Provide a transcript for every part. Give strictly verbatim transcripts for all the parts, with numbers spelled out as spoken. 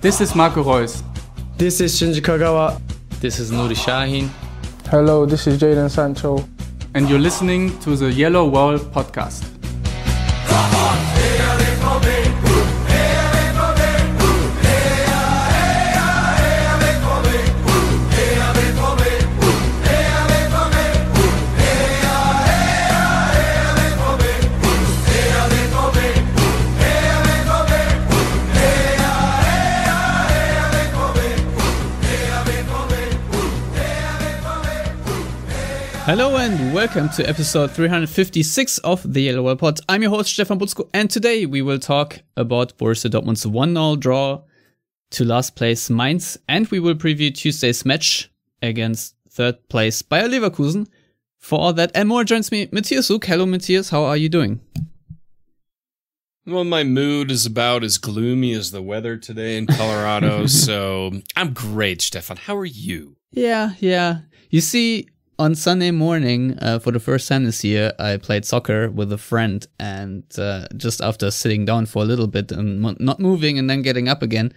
This is Marco Reus. This is Shinji Kagawa. This is Nuri Shahin. Hello, this is Jadon Sancho. And you're listening to the Yellowwallpod podcast. Come on, here they come in. Here they come in. Here they come in. Here they come in. Here they come in. Here they come in. Here they come in. Here they come in. Here they come in. Here they come in. Here they come in. Hello and welcome to episode three hundred fifty-six of the Yellowwallpod. I'm your host Stefan Butzko, and today we will talk about Borussia Dortmund's one nil draw to last place Mainz, and we will preview Tuesday's match against third place Bayer Leverkusen. For all that and more, joins me Matthias Zug. Hello Matthias, how are you doing? Well, my mood is about as gloomy as the weather today in Colorado, so I'm great, Stefan. How are you? Yeah, yeah. You see, on Sunday morning, uh, for the first time this year, I played soccer with a friend, and uh, just after sitting down for a little bit and mo- not moving and then getting up again,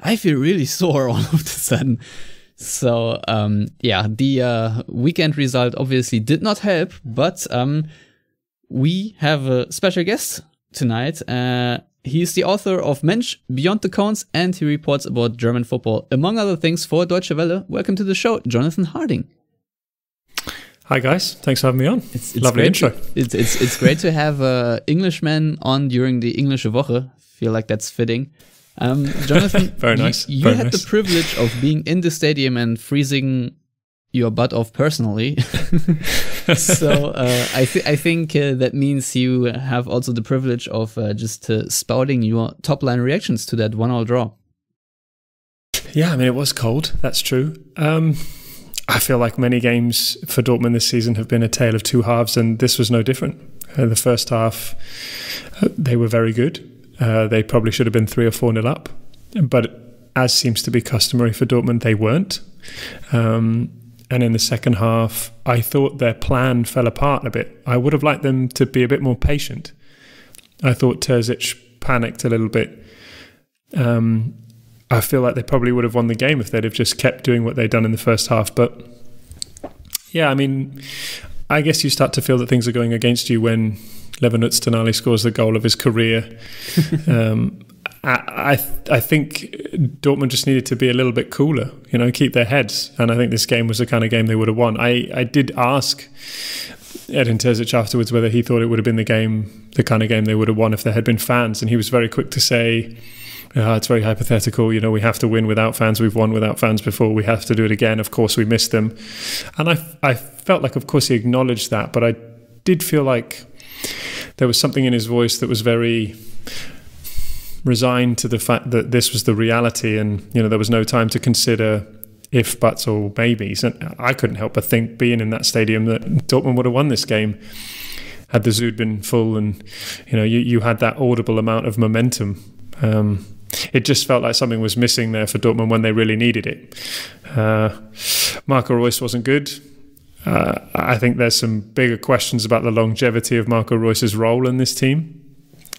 I feel really sore all of a sudden. So, um, yeah, the uh, weekend result obviously did not help, but um, we have a special guest tonight. Uh, he is the author of Mensch, Beyond the Cones, and he reports about German football, among other things, for Deutsche Welle. Welcome to the show, Jonathan Harding. Hi guys, thanks for having me on. It's, it's lovely intro. To, it's, it's, it's great to have an Englishman on during the Englische Woche. Feel like that's fitting. Um, Jonathan, very nice. you, you very had nice. the privilege of being in the stadium and freezing your butt off personally. so uh, I, th- I think uh, that means you have also the privilege of uh, just uh, spouting your top line reactions to that one nil draw. Yeah, I mean, it was cold, that's true. Um, I feel like many games for Dortmund this season have been a tale of two halves, and this was no different. Uh, the first half, uh, they were very good. Uh, they probably should have been three or four nil up, but as seems to be customary for Dortmund, they weren't. Um, and in the second half, I thought their plan fell apart a bit. I would have liked them to be a bit more patient. I thought Terzic panicked a little bit. Um, I feel like they probably would have won the game if they'd have just kept doing what they'd done in the first half. But yeah, I mean, I guess you start to feel that things are going against you when Leverkusen Tonali scores the goal of his career. um, I, I, th- I think Dortmund just needed to be a little bit cooler, you know, keep their heads. And I think this game was the kind of game they would have won. I, I did ask Edin Terzic afterwards whether he thought it would have been the game, the kind of game they would have won if there had been fans. And he was very quick to say, Uh, it's very hypothetical, you know, we have to win without fans, we've won without fans before, we have to do it again, of course we missed them. And I, I felt like, of course he acknowledged that, but I did feel like there was something in his voice that was very resigned to the fact that this was the reality, and, you know, there was no time to consider if, buts or maybes. And I couldn't help but think, being in that stadium, that Dortmund would have won this game had the Zuid been full, and, you know, you, you had that audible amount of momentum. Um, It just felt like something was missing there for Dortmund when they really needed it. Uh, Marco Reus wasn't good. Uh, I think there's some bigger questions about the longevity of Marco Reus's role in this team,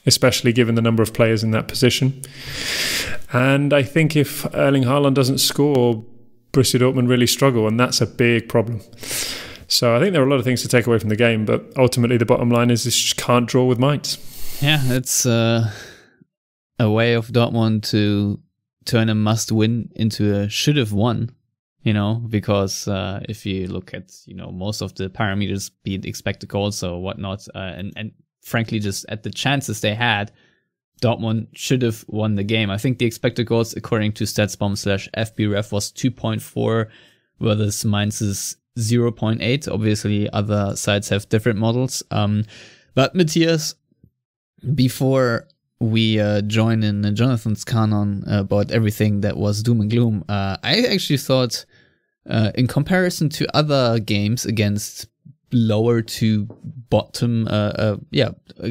especially given the number of players in that position. And I think if Erling Haaland doesn't score, Borussia Dortmund really struggle, and that's a big problem. So I think there are a lot of things to take away from the game, but ultimately the bottom line is this can't draw with Mainz. Yeah, that's... Uh... a way of Dortmund to turn a must-win into a should-have-won, you know, because uh, if you look at, you know, most of the parameters, be it expected goals or whatnot, uh, and, and frankly, just at the chances they had, Dortmund should have won the game. I think the expected goals, according to StatsBomb slash FBref, was two point four, whereas Mainz's zero point eight. Obviously, other sides have different models. Um, but, Matthias, before... we uh, join in uh, Jonathan's canon about everything that was doom and gloom. Uh, I actually thought, uh, in comparison to other games against lower to bottom, uh, uh, yeah,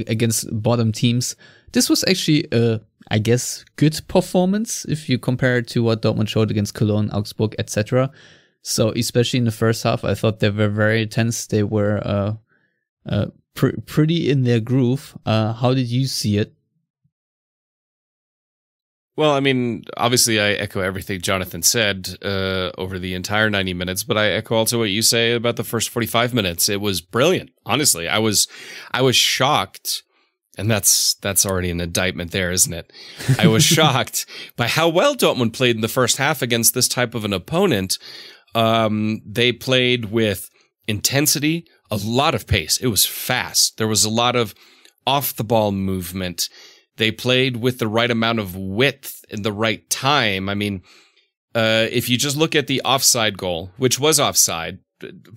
against bottom teams, this was actually, a, I guess, good performance if you compare it to what Dortmund showed against Cologne, Augsburg, et cetera. So especially in the first half, I thought they were very tense. They were uh, uh, pr- pretty in their groove. Uh, how did you see it? Well, I mean, obviously I echo everything Jonathan said uh, over the entire ninety minutes, but I echo also what you say about the first forty-five minutes. It was brilliant. Honestly, I was, I was shocked. And that's, that's already an indictment there, isn't it? I was shocked by how well Dortmund played in the first half against this type of an opponent. Um, they played with intensity, a lot of pace. It was fast. There was a lot of off the ball movement. They played with the right amount of width in the right time. I mean, uh, if you just look at the offside goal, which was offside,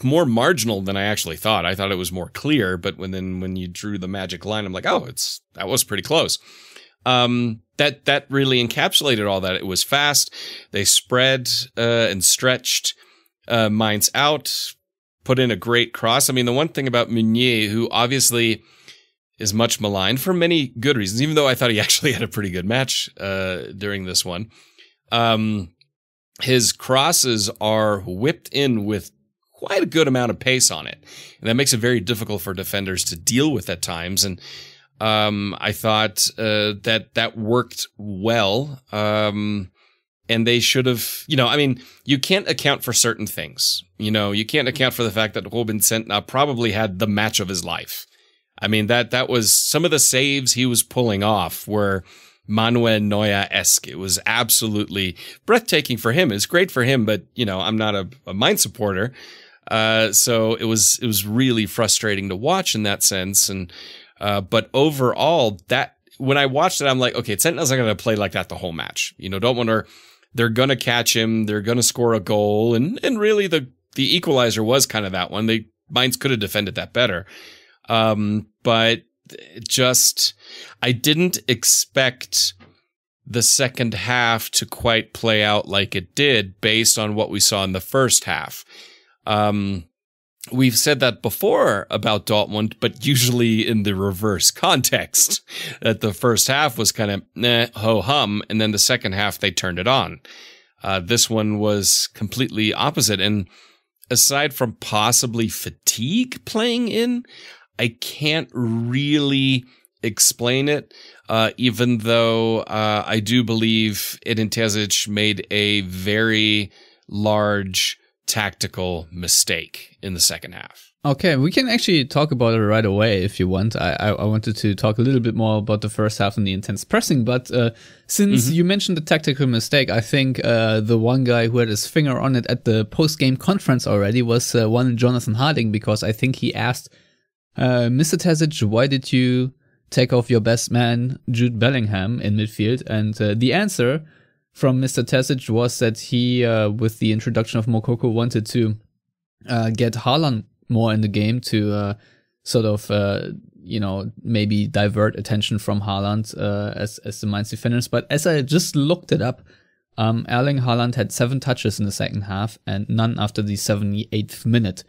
more marginal than I actually thought. I thought it was more clear, but when then when you drew the magic line, I'm like, oh, it's that was pretty close. Um, that that really encapsulated all that. It was fast. They spread uh, and stretched uh, Mainz out, put in a great cross. I mean, the one thing about Meunier, who obviously is much maligned for many good reasons, even though I thought he actually had a pretty good match uh, during this one. Um, his crosses are whipped in with quite a good amount of pace on it, and that makes it very difficult for defenders to deal with at times. And um, I thought uh, that that worked well, um, and they should have, you know, I mean, you can't account for certain things. You know, you can't account for the fact that Ruben Santner probably had the match of his life. I mean, that that was some of the saves he was pulling off were Manuel Neuer-esque. It was absolutely breathtaking for him. It's great for him, but, you know, I'm not a, a Mainz supporter. Uh, so it was it was really frustrating to watch in that sense. And uh, but overall, that when I watched it, I'm like, OK, Sentinel's not going to play like that the whole match. You know, don't want to they're going to catch him. They're going to score a goal. And, and really, the, the equalizer was kind of that one. They Mainz could have defended that better. Um, but just, I didn't expect the second half to quite play out like it did based on what we saw in the first half. Um, we've said that before about Dortmund, but usually in the reverse context, that the first half was kind of eh, ho hum. And then the second half, they turned it on. Uh, this one was completely opposite. And aside from possibly fatigue playing in, I can't really explain it, uh, even though uh, I do believe Edin Terzic made a very large tactical mistake in the second half. Okay, we can actually talk about it right away if you want. I, I, I wanted to talk a little bit more about the first half and the intense pressing, but uh, since mm-hmm. you mentioned the tactical mistake, I think uh, the one guy who had his finger on it at the post-game conference already was uh, one Jonathan Harding, because I think he asked, Uh, Mister Terzic, why did you take off your best man, Jude Bellingham, in midfield? And uh, the answer from Mister Terzic was that he, uh, with the introduction of Moukoko, wanted to uh, get Haaland more in the game to uh, sort of, uh, you know, maybe divert attention from Haaland uh, as, as the Mainz defenders. But as I just looked it up, um, Erling Haaland had seven touches in the second half and none after the seventy-eighth minute.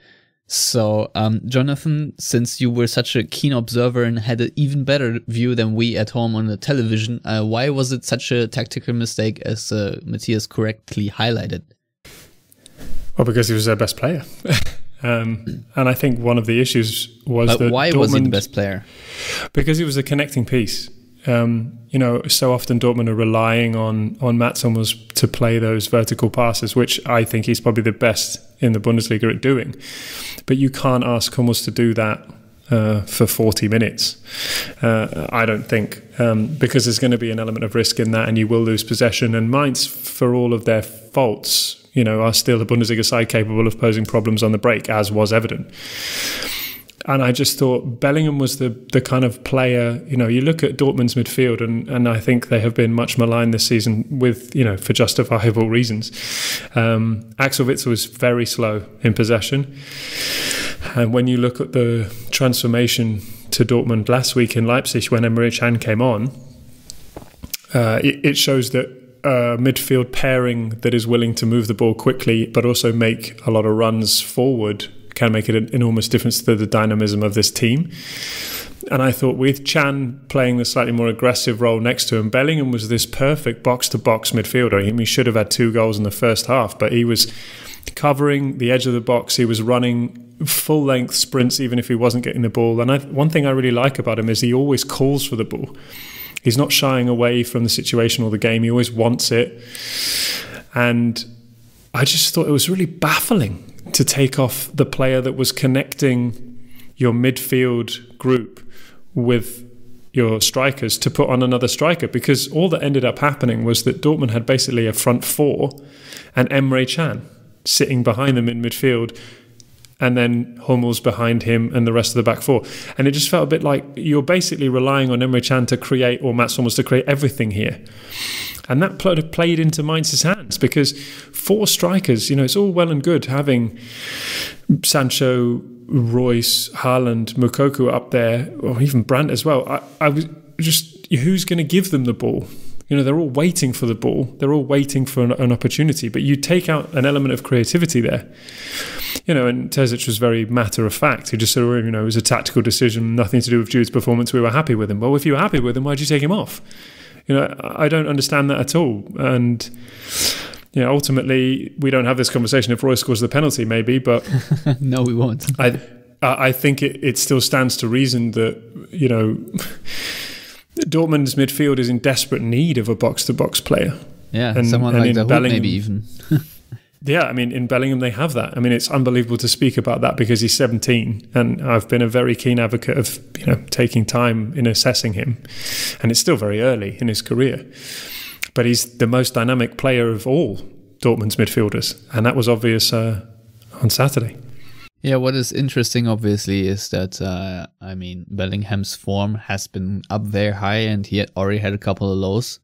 So, um, Jonathan, since you were such a keen observer and had an even better view than we at home on the television, uh, why was it such a tactical mistake, as uh, Matthias correctly highlighted? Well, because he was their best player. um, and I think one of the issues was but that why Dortmund, was he the best player? Because he was a connecting piece. Um, you know, so often Dortmund are relying on on Mats Hummels to play those vertical passes, which I think he's probably the best in the Bundesliga at doing. But you can't ask Hummels to do that uh, for forty minutes, uh, I don't think, um, because there's going to be an element of risk in that, and you will lose possession. And Mainz, for all of their faults, you know, are still a Bundesliga side capable of posing problems on the break, as was evident. And I just thought Bellingham was the the kind of player, you know, you look at Dortmund's midfield, and, and I think they have been much maligned this season with, you know, for justifiable reasons. Um, Axel Witsel was very slow in possession. And when you look at the transformation to Dortmund last week in Leipzig when Emre Can came on, uh, it, it shows that a midfield pairing that is willing to move the ball quickly but also make a lot of runs forward can make an enormous difference to the dynamism of this team. And I thought with Can playing the slightly more aggressive role next to him, Bellingham was this perfect box-to-box midfielder. He should have had two goals in the first half, but he was covering the edge of the box. He was running full-length sprints even if he wasn't getting the ball. And I, one thing I really like about him is he always calls for the ball. He's not shying away from the situation or the game. He always wants it. And I just thought it was really baffling to take off the player that was connecting your midfield group with your strikers to put on another striker, because all that ended up happening was that Dortmund had basically a front four and Emre Can sitting behind them in midfield, and then Hummels behind him and the rest of the back four. And it just felt a bit like you're basically relying on Emre Can to create, or Mats Hummels to create everything here. And that played into Mainz's hands, because four strikers, you know, it's all well and good having Sancho, Reus, Haaland, Moukoko up there, or even Brandt as well. I, I was just, who's going to give them the ball? You know, they're all waiting for the ball. They're all waiting for an, an opportunity. But you take out an element of creativity there. You know, and Terzic was very matter-of-fact. He just said, you know, it was a tactical decision, nothing to do with Jude's performance. We were happy with him. Well, if you were happy with him, why'd you take him off? You know, I don't understand that at all. And, you know, ultimately, we don't have this conversation if Roy scores the penalty, maybe, but... no, we won't. I I think it, it still stands to reason that, you know... Dortmund's midfield is in desperate need of a box-to-box player. Yeah, and someone and like Dahoud maybe even. Yeah, I mean, in Bellingham they have that. I mean, it's unbelievable to speak about that because he's seventeen, and I've been a very keen advocate of, you know, taking time in assessing him, and it's still very early in his career. But he's the most dynamic player of all Dortmund's midfielders, and that was obvious uh, on Saturday. Yeah, what is interesting, obviously, is that, uh, I mean, Bellingham's form has been up there high, and he had already had a couple of lows.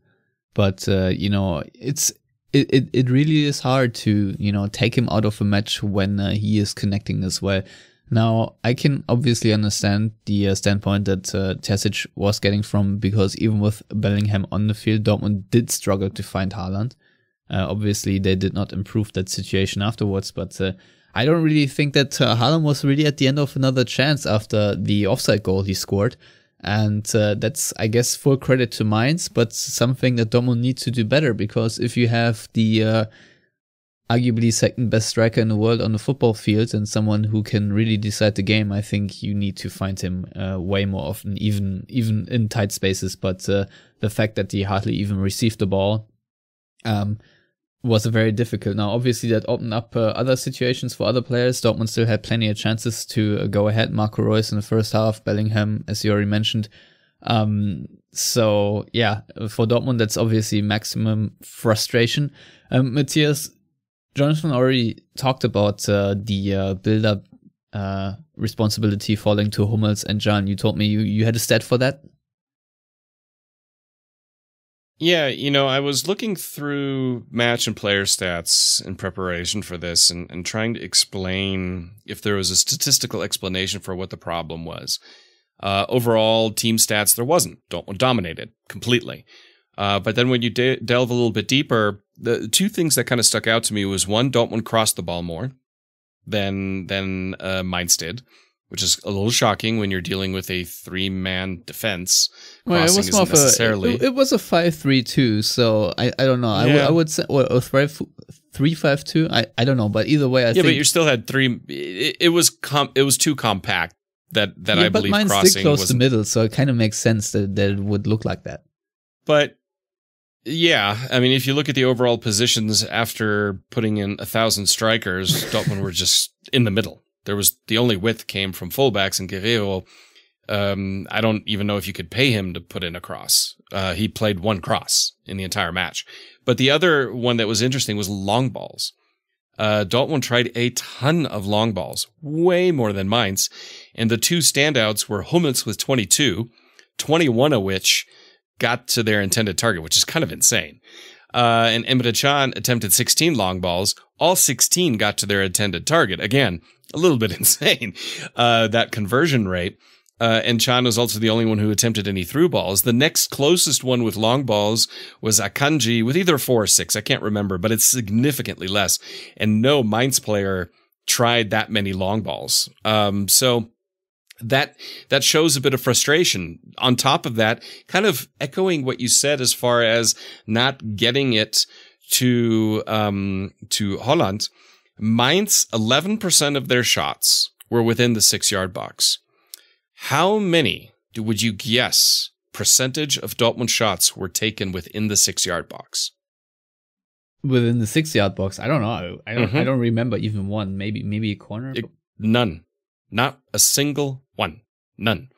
But, uh, you know, it's it, it, it really is hard to, you know, take him out of a match when uh, he is connecting as well. Now, I can obviously understand the uh, standpoint that uh, Terzic was getting from, because even with Bellingham on the field, Dortmund did struggle to find Haaland. Uh, obviously, they did not improve that situation afterwards, but... Uh, I don't really think that uh, Haaland was really at the end of another chance after the offside goal he scored. And uh, that's, I guess, full credit to Mainz, but something that Dortmund needs to do better, because if you have the uh, arguably second best striker in the world on the football field and someone who can really decide the game, I think you need to find him uh, way more often, even, even in tight spaces. But uh, the fact that he hardly even received the ball... Um, was very difficult. Now, obviously, that opened up uh, other situations for other players. Dortmund still had plenty of chances to uh, go ahead. Marco Reus in the first half, Bellingham, as you already mentioned. Um, so, yeah, for Dortmund, that's obviously maximum frustration. Um, Matthias, Jonathan already talked about uh, the uh, build-up uh, responsibility falling to Hummels and Can. You told me you, you had a stat for that? Yeah, you know, I was looking through match and player stats in preparation for this and, and trying to explain if there was a statistical explanation for what the problem was. Uh, overall, team stats, there wasn't. Dortmund dominated completely. Uh, but then when you de delve a little bit deeper, the two things that kind of stuck out to me was, one, Dortmund crossed the ball more than, than uh, Mainz did, which is a little shocking when you're dealing with a three-man defense. Well, it was more of a, it, it was a five three two, so I, I don't know. Yeah. I, w I would say, well, a three five two, I, I don't know, but either way, I yeah, think... Yeah, but you still had three... It, it, was, com it was too compact that, that yeah, I believe crossing was... Yeah, but Mainz did close the middle, so it kind of makes sense that, that it would look like that. But, yeah, I mean, if you look at the overall positions after putting in a thousand strikers, Dortmund were just in the middle. There was the only width came from fullbacks, and Guerreiro, um, I don't even know if you could pay him to put in a cross. Uh, he played one cross in the entire match. But the other one that was interesting was long balls. Uh, Dortmund tried a ton of long balls, way more than Mainz. And the two standouts were Hummels with twenty-two, twenty-one of which got to their intended target, which is kind of insane. Uh, and Emre Can attempted sixteen long balls. All sixteen got to their intended target. Again, a little bit insane, uh, that conversion rate. Uh, and Can was also the only one who attempted any through balls. The next closest one with long balls was Akanji with either four or six. I can't remember, but it's significantly less. And no Mainz player tried that many long balls. Um, so that that shows a bit of frustration. On top of that, kind of echoing what you said as far as not getting it to, um, to Haaland, Mainz, eleven percent of their shots were within the six-yard box. How many would you guess percentage of Dortmund shots were taken within the six-yard box. Within the six-yard box? I don't know. I don't, mm-hmm. I don't remember even one. Maybe maybe a corner? It, none. Not a single one. None.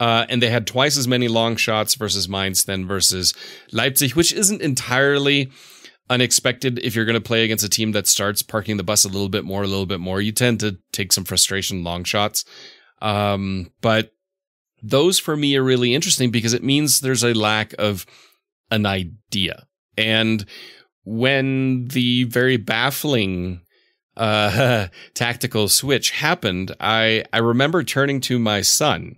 Uh, and they had twice as many long shots versus Mainz than versus Leipzig, which isn't entirely unexpected. If you're going to play against a team that starts parking the bus a little bit more, a little bit more, you tend to take some frustration long shots. Um, but those for me are really interesting because it means there's a lack of an idea. And when the very baffling uh, tactical switch happened, I, I remember turning to my son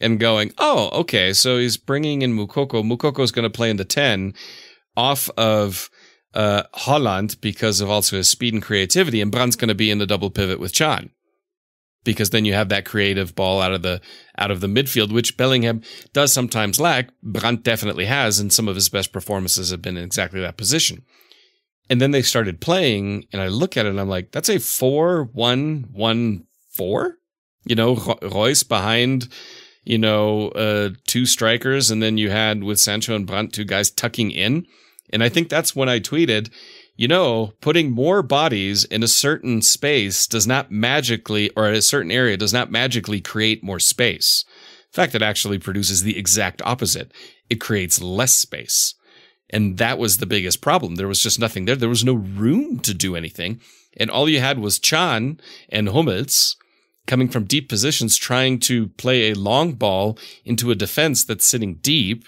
and going, oh, okay, so he's bringing in Moukoko. Moukoko's going to play in the ten off of uh, Haaland because of also his speed and creativity. And Brandt's going to be in the double pivot with Can, because then you have that creative ball out of the out of the midfield, which Bellingham does sometimes lack. Brandt definitely has, and some of his best performances have been in exactly that position. And then they started playing, and I look at it, and I'm like, that's a four one one four? You know, Reus behind... you know, uh, two strikers, and then you had with Sancho and Brandt, two guys tucking in. And I think that's when I tweeted, you know, putting more bodies in a certain space does not magically, or at a certain area does not magically create more space. In fact, it actually produces the exact opposite. It creates less space. And that was the biggest problem. There was just nothing there. There was no room to do anything. And all you had was Can and Hummels coming from deep positions, trying to play a long ball into a defense that's sitting deep.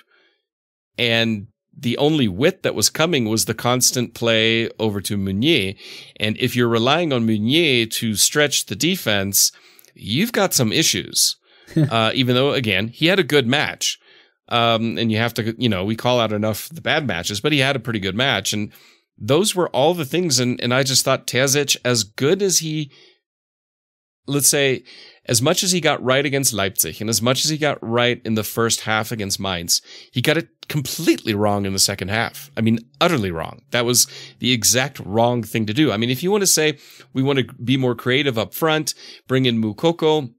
And the only width that was coming was the constant play over to Meunier. And if you're relying on Meunier to stretch the defense, you've got some issues. uh, even though, again, he had a good match. Um, and you have to, you know, we call out enough the bad matches, but he had a pretty good match. And those were all the things. And, and I just thought Terzic, as good as he... let's say, as much as he got right against Leipzig and as much as he got right in the first half against Mainz, he got it completely wrong in the second half. I mean, utterly wrong. That was the exact wrong thing to do. I mean, if you want to say, we want to be more creative up front, bring in Moukoko,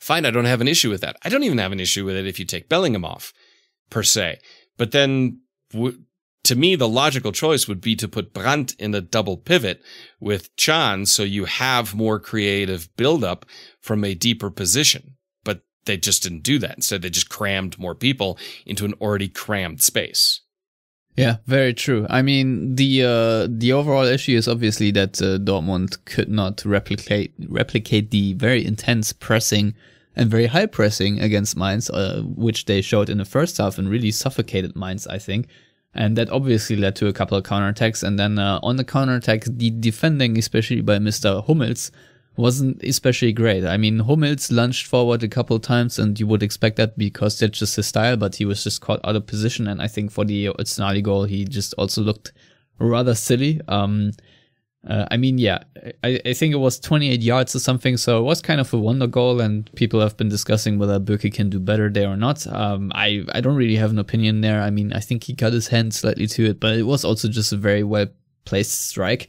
fine, I don't have an issue with that. I don't even have an issue with it if you take Bellingham off, per se. But then... W- To me, the logical choice would be to put Brandt in a double pivot with Can, so you have more creative buildup from a deeper position. But they just didn't do that. Instead, they just crammed more people into an already crammed space. Yeah, very true. I mean, the uh, the overall issue is obviously that uh, Dortmund could not replicate replicate the very intense pressing and very high pressing against Mainz, uh, which they showed in the first half and really suffocated Mainz, I think. And that obviously led to a couple of counterattacks. And then uh, on the counterattack, the defending, especially by Mister Hummels, wasn't especially great. I mean, Hummels lunged forward a couple of times, and you would expect that because that's just his style, but he was just caught out of position. And I think for the Otsnali goal, he just also looked rather silly. Um, uh, I mean, yeah, I, I think it was twenty-eight yards or something. So it was kind of a wonder goal, and people have been discussing whether Bürki can do better there or not. Um, I, I don't really have an opinion there. I mean, I think he got his hand slightly to it, but it was also just a very well-placed strike.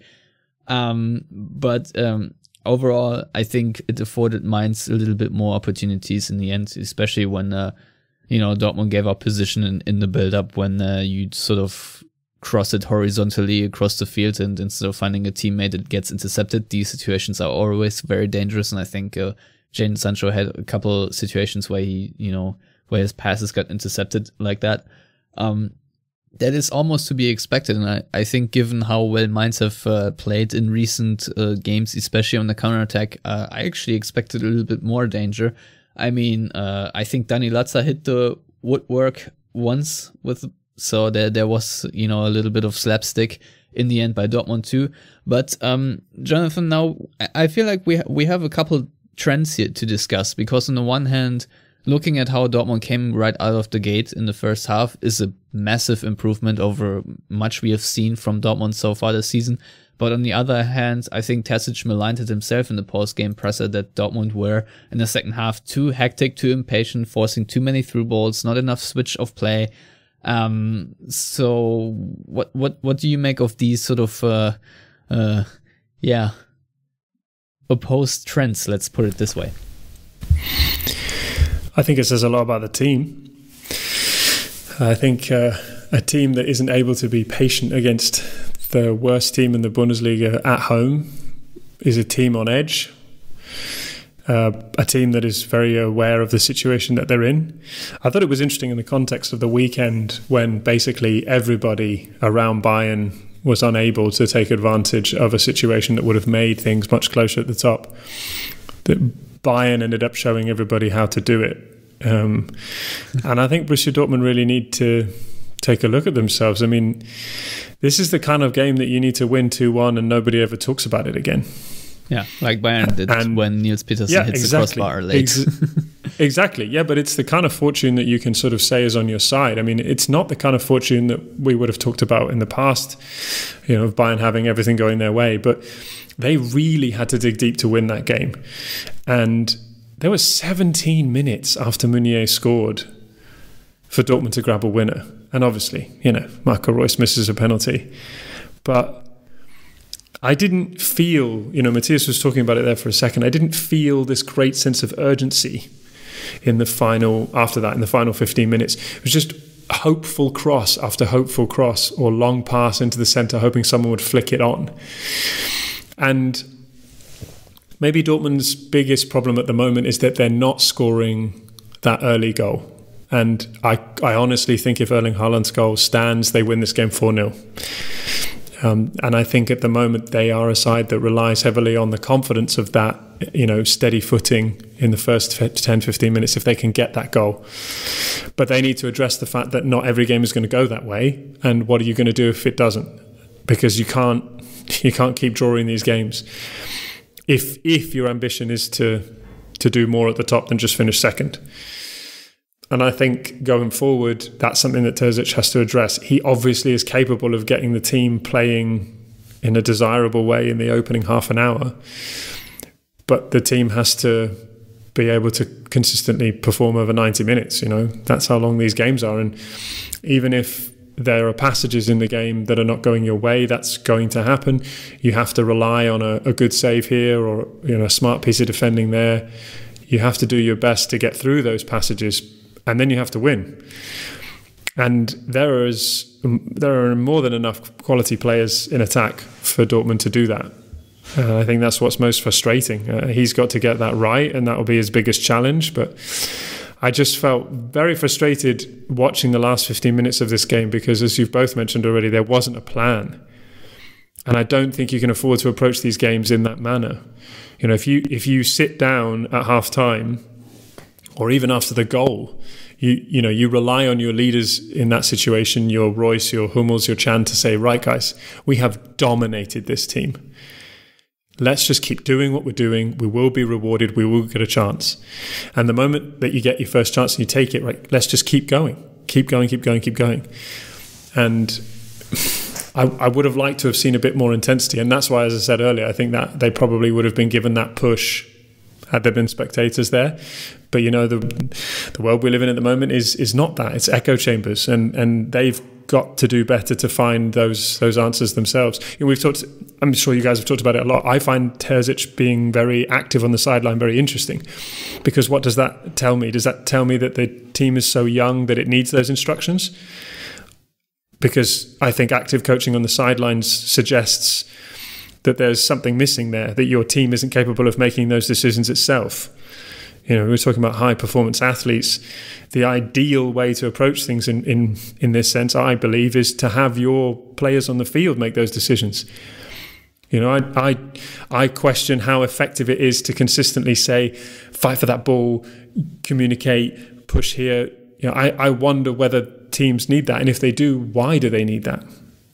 Um, but um, overall, I think it afforded Mainz a little bit more opportunities in the end, especially when, uh, you know, Dortmund gave up position in, in the build-up when uh, you sort of... cross it horizontally across the field, and instead of finding a teammate that gets intercepted, these situations are always very dangerous. And I think uh, Jadon Sancho had a couple situations where he, you know, where his passes got intercepted like that. Um, that is almost to be expected, and I, I think given how well Mainz have uh, played in recent uh, games, especially on the counterattack, uh, I actually expected a little bit more danger. I mean, uh, I think Dani Latza hit the woodwork once with. So there, there was, you know, a little bit of slapstick in the end by Dortmund too. But um, Jonathan, now I feel like we ha- we have a couple trends here to discuss, because on the one hand, looking at how Dortmund came right out of the gate in the first half is a massive improvement over much we have seen from Dortmund so far this season. But on the other hand, I think Terzic maligned it himself in the post-game presser that Dortmund were, in the second half, too hectic, too impatient, forcing too many through balls, not enough switch of play. Um, so what, what, what do you make of these sort of, uh, uh, yeah, opposed trends? Let's put it this way. I think it says a lot about the team. I think uh, a team that isn't able to be patient against the worst team in the Bundesliga at home is a team on edge. Uh, a team that is very aware of the situation that they're in. I thought it was interesting in the context of the weekend when basically everybody around Bayern was unable to take advantage of a situation that would have made things much closer at the top. That Bayern ended up showing everybody how to do it. Um, and I think Borussia Dortmund really need to take a look at themselves. I mean, this is the kind of game that you need to win two one and nobody ever talks about it again. Yeah, like Bayern did and, when Niels Petersen yeah, hits exactly, the crossbar late. Ex exactly, yeah, but it's the kind of fortune that you can sort of say is on your side. I mean, it's not the kind of fortune that we would have talked about in the past, you know, of Bayern having everything going their way, but they really had to dig deep to win that game. And there were seventeen minutes after Meunier scored for Dortmund to grab a winner. And obviously, you know, Marco Reus misses a penalty. But I didn't feel, you know, Matthias was talking about it there for a second, I didn't feel this great sense of urgency in the final, after that, in the final fifteen minutes. It was just hopeful cross after hopeful cross or long pass into the centre, hoping someone would flick it on. And maybe Dortmund's biggest problem at the moment is that they're not scoring that early goal. And I, I honestly think if Erling Haaland's goal stands, they win this game four nil. Um, and I think at the moment they are a side that relies heavily on the confidence of that, you know, steady footing in the first ten, fifteen minutes if they can get that goal. But they need to address the fact that not every game is going to go that way. And what are you going to do if it doesn't? Because you can't, you can't keep drawing these games. If if your ambition is to to do more at the top than just finish second. And I think going forward, that's something that Terzic has to address. He obviously is capable of getting the team playing in a desirable way in the opening half an hour. But the team has to be able to consistently perform over ninety minutes. You know, that's how long these games are. And even if there are passages in the game that are not going your way, that's going to happen. You have to rely on a, a good save here or, you know, a smart piece of defending there. You have to do your best to get through those passages. And then you have to win. And there is there are more than enough quality players in attack for Dortmund to do that. Uh, I think that's what's most frustrating. Uh, he's got to get that right, and that will be his biggest challenge. But I just felt very frustrated watching the last fifteen minutes of this game because, as you've both mentioned already, there wasn't a plan. And I don't think you can afford to approach these games in that manner. You know, if you if you sit down at half-time, or even after the goal, you you know, you rely on your leaders in that situation, your Reus, your Hummels, your Can, to say, right guys, we have dominated this team. Let's just keep doing what we're doing. We will be rewarded. We will get a chance. And the moment that you get your first chance and you take it, right, let's just keep going, keep going, keep going, keep going. And I, I would have liked to have seen a bit more intensity. And that's why, as I said earlier, I think that they probably would have been given that push had there been spectators there. But, you know, the the world we live in at the moment is is not that. It's echo chambers, and and they've got to do better to find those those answers themselves. You know, we've talked, I'm sure you guys have talked about it a lot. I find Terzic being very active on the sideline very interesting, because what does that tell me? Does that tell me that the team is so young that it needs those instructions? Because I think active coaching on the sidelines suggests that there's something missing there, that your team isn't capable of making those decisions itself. You know, we were talking about high-performance athletes. The ideal way to approach things in, in, in this sense, I believe, is to have your players on the field make those decisions. You know, I, I, I question how effective it is to consistently say, fight for that ball, communicate, push here. You know, I, I wonder whether teams need that, and if they do, why do they need that?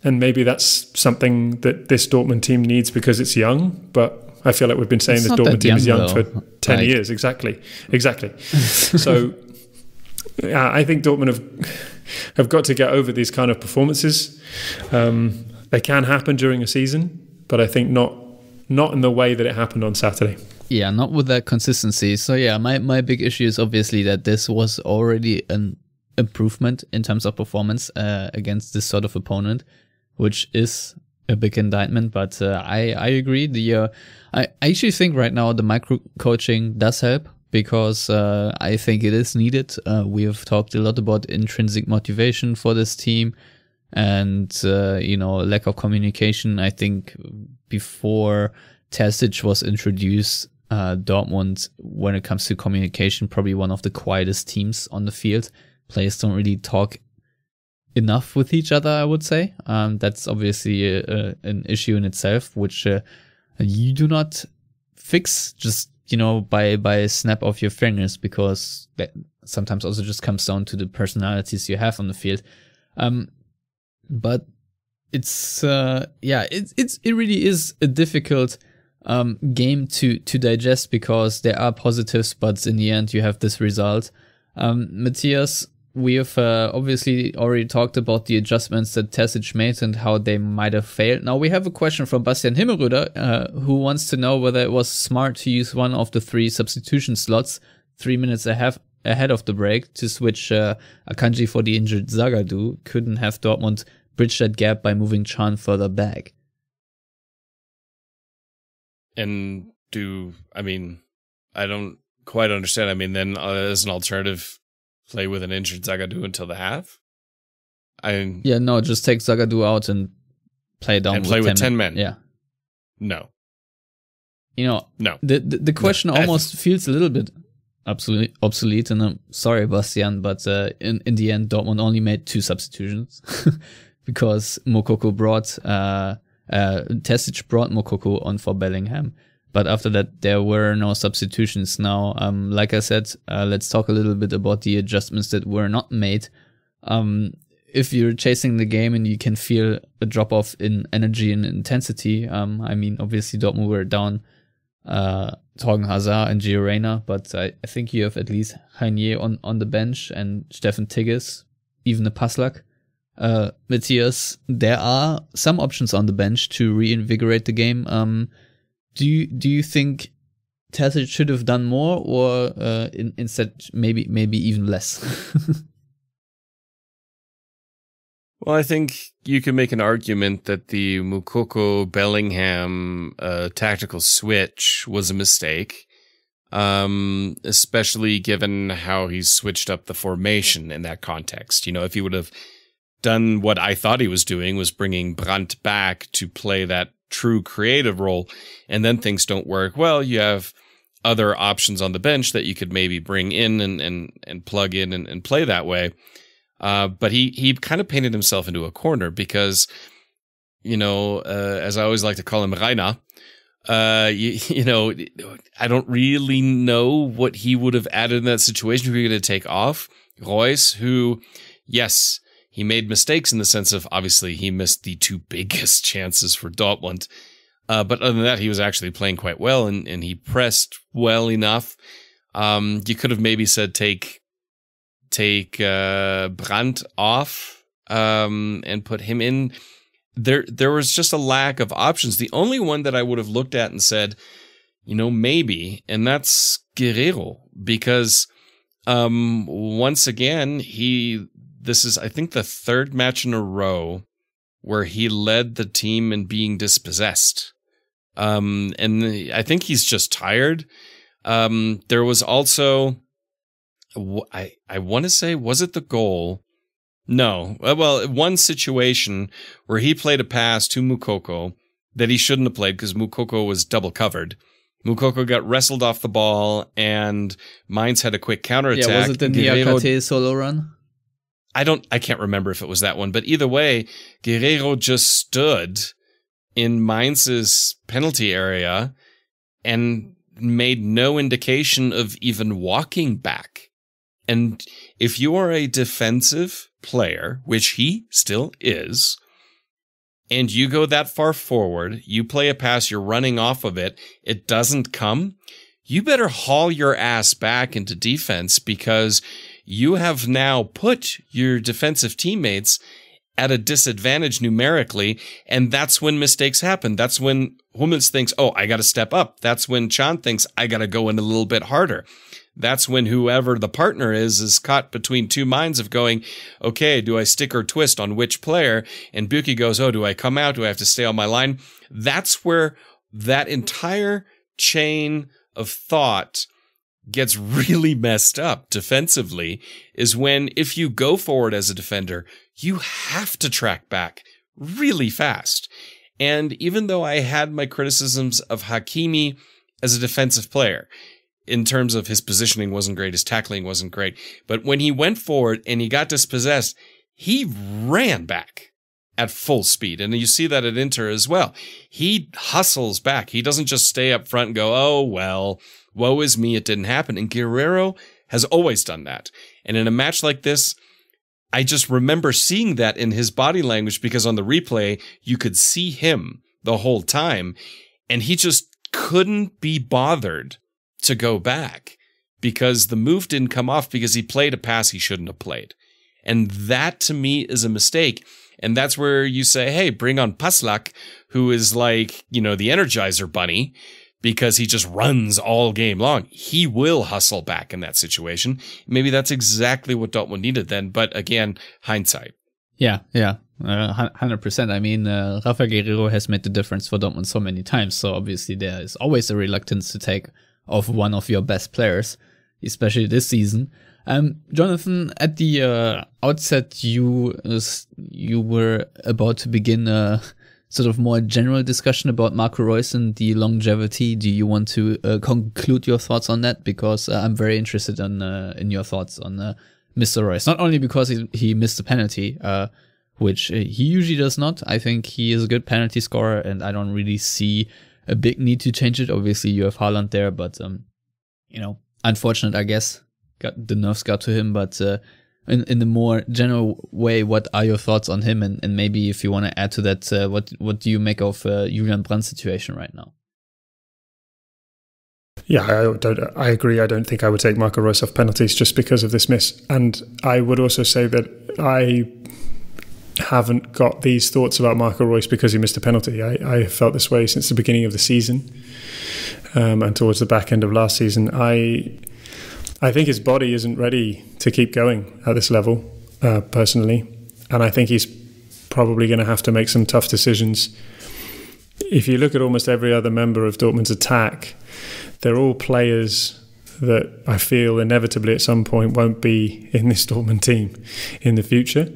And maybe that's something that this Dortmund team needs because it's young, but I feel like we've been saying it's this Dortmund team is young though. for ten like. years. Exactly. Exactly. So yeah, I think Dortmund have, have got to get over these kind of performances. Um, they can happen during a season, but I think not not in the way that it happened on Saturday. Yeah, not with that consistency. So yeah, my, my big issue is obviously that this was already an improvement in terms of performance uh, against this sort of opponent, which is a big indictment, but uh, I I agree. The uh, I actually think right now the micro coaching does help because uh, I think it is needed. Uh, we have talked a lot about intrinsic motivation for this team and, uh, you know, lack of communication. I think before Terzic was introduced, uh, Dortmund, when it comes to communication, probably one of the quietest teams on the field. Players don't really talk enough with each other, I would say. Um, that's obviously a, a, an issue in itself, which uh, you do not fix just, you know, by, by a snap of your fingers, because that sometimes also just comes down to the personalities you have on the field. Um, but it's, uh, yeah, it, it's, it really is a difficult um, game to, to digest, because there are positives, but in the end you have this result. Um, Matthias, we have uh, obviously already talked about the adjustments that Terzic made and how they might have failed. Now we have a question from Bastian Himmelröder, uh, who wants to know whether it was smart to use one of the three substitution slots three minutes ahead of the break to switch uh, Akanji for the injured Zagadou. Couldn't have Dortmund bridge that gap by moving Can further back? And do, I mean, I don't quite understand. I mean, then uh, as an alternative, play with an injured Zagadou until the half? I Yeah, no, just take Zagadou out and play down and with play ten with ten men. men. Yeah. No. You know, no. the the, the question no. almost feels a little bit absolutely obsolete, and I'm sorry, Bastian, but uh, in, in the end, Dortmund only made two substitutions because Moukoko brought, uh, uh, Terzic brought Moukoko on for Bellingham. But after that, there were no substitutions. Now, um, like I said, uh, let's talk a little bit about the adjustments that were not made. Um, if you're chasing the game and you can feel a drop-off in energy and intensity, um, I mean, obviously Dortmund were down uh, Torgen Hazard and Gio Reyna, but I, I think you have at least Heinier on, on the bench and Steffen Tigges, even the Passlack. Uh, Matthias, there are some options on the bench to reinvigorate the game. Um, Do you, do you think Terzic should have done more, or uh, in, instead maybe maybe even less? Well, I think you can make an argument that the Moukoko-Bellingham uh, tactical switch was a mistake, um, especially given how he switched up the formation in that context. You know, if he would have done what I thought he was doing, was bringing Brandt back to play that true creative role, and then things don't work well, you have other options on the bench that you could maybe bring in and and, and plug in and, and play that way. Uh, but he he kind of painted himself into a corner because, you know, uh, as I always like to call him, Reyna, uh, you, you know, I don't really know what he would have added in that situation. If you're going to take off Reus, who, yes, he made mistakes in the sense of, obviously, he missed the two biggest chances for Dortmund. Uh, but other than that, he was actually playing quite well, and, and he pressed well enough. Um, you could have maybe said take take uh, Brandt off um, and put him in. There, there was just a lack of options. The only one that I would have looked at and said, you know, maybe, and that's Guerreiro, because um, once again, he... This is, I think, the third match in a row where he led the team in being dispossessed. Um, and the, I think he's just tired. Um, there was also, I, I want to say, was it the goal? No. Well, one situation where he played a pass to Moukoko that he shouldn't have played because Moukoko was double covered. Moukoko got wrestled off the ball, and Mainz had a quick counterattack. Yeah, was it the Niakate solo run? I don't, I can't remember if it was that one, but either way, Guerreiro just stood in Mainz's penalty area and made no indication of even walking back. And if you are a defensive player, which he still is, and you go that far forward, you play a pass, you're running off of it, it doesn't come, you better haul your ass back into defense, because you have now put your defensive teammates at a disadvantage numerically, and that's when mistakes happen. That's when Hummels thinks, oh, I got to step up. That's when Can thinks, I got to go in a little bit harder. That's when whoever the partner is is caught between two minds of going, okay, do I stick or twist on which player? And Bürki goes, oh, do I come out? Do I have to stay on my line? That's where that entire chain of thought gets really messed up defensively is when, if you go forward as a defender, you have to track back really fast. And even though I had my criticisms of Hakimi as a defensive player, in terms of his positioning wasn't great, his tackling wasn't great, but when he went forward and he got dispossessed, he ran back at full speed. And you see that at Inter as well. He hustles back. He doesn't just stay up front and go, oh, well, woe is me, it didn't happen. And Guerreiro has always done that. And in a match like this, I just remember seeing that in his body language, because on the replay, you could see him the whole time. And he just couldn't be bothered to go back because the move didn't come off, because he played a pass he shouldn't have played. And that, to me, is a mistake. And that's where you say, hey, bring on Paslak, who is like, you know, the Energizer bunny, because he just runs all game long. He will hustle back in that situation. Maybe that's exactly what Dortmund needed then. But again, hindsight. Yeah, yeah, uh, one hundred percent. I mean, uh, Raphael Guerreiro has made the difference for Dortmund so many times. So obviously there is always a reluctance to take off one of your best players, especially this season. Um, Jonathan, at the uh, outset, you uh, you were about to begin a sort of more general discussion about Marco Reus and the longevity. Do you want to uh, conclude your thoughts on that? Because uh, I'm very interested in, uh, in your thoughts on uh, Mister Reus. Not only because he, he missed the penalty, uh, which he usually does not. I think he is a good penalty scorer, and I don't really see a big need to change it. Obviously, you have Haaland there, but, um, you know, unfortunate, I guess. Got, the nerves got to him, but uh, in in the more general way, what are your thoughts on him? And, and maybe if you want to add to that, uh, what what do you make of uh, Julian Brandt's situation right now? Yeah, I don't. I agree. I don't think I would take Marco Reus off penalties just because of this miss. And I would also say that I haven't got these thoughts about Marco Reus because he missed a penalty. I, I have felt this way since the beginning of the season um, and towards the back end of last season. I. I think his body isn't ready to keep going at this level, uh, personally. And I think he's probably going to have to make some tough decisions. If you look at almost every other member of Dortmund's attack, they're all players that I feel inevitably at some point won't be in this Dortmund team in the future.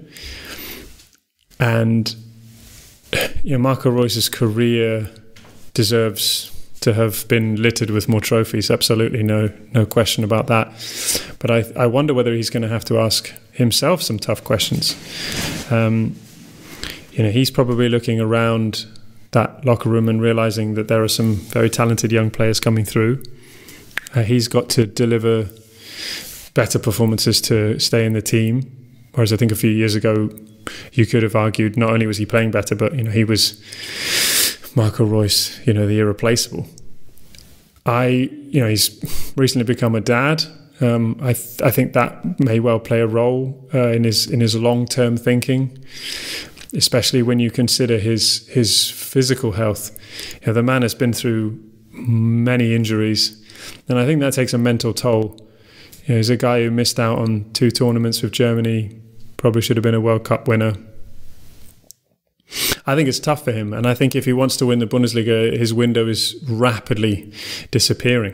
And you know, Marco Reus's career deserves to have been littered with more trophies, absolutely no no question about that. But I, I wonder whether he's going to have to ask himself some tough questions. Um, you know, he's probably looking around that locker room and realising that there are some very talented young players coming through. Uh, he's got to deliver better performances to stay in the team, whereas I think a few years ago you could have argued not only was he playing better, but you know he was Marco Reus, you know, the irreplaceable. I, you know, he's recently become a dad. Um, I, th I think that may well play a role uh, in his in his long-term thinking, especially when you consider his his physical health. You know, the man has been through many injuries, and I think that takes a mental toll. You know, he's a guy who missed out on two tournaments with Germany. Probably should have been a World Cup winner. I think it's tough for him, and I think if he wants to win the Bundesliga, his window is rapidly disappearing,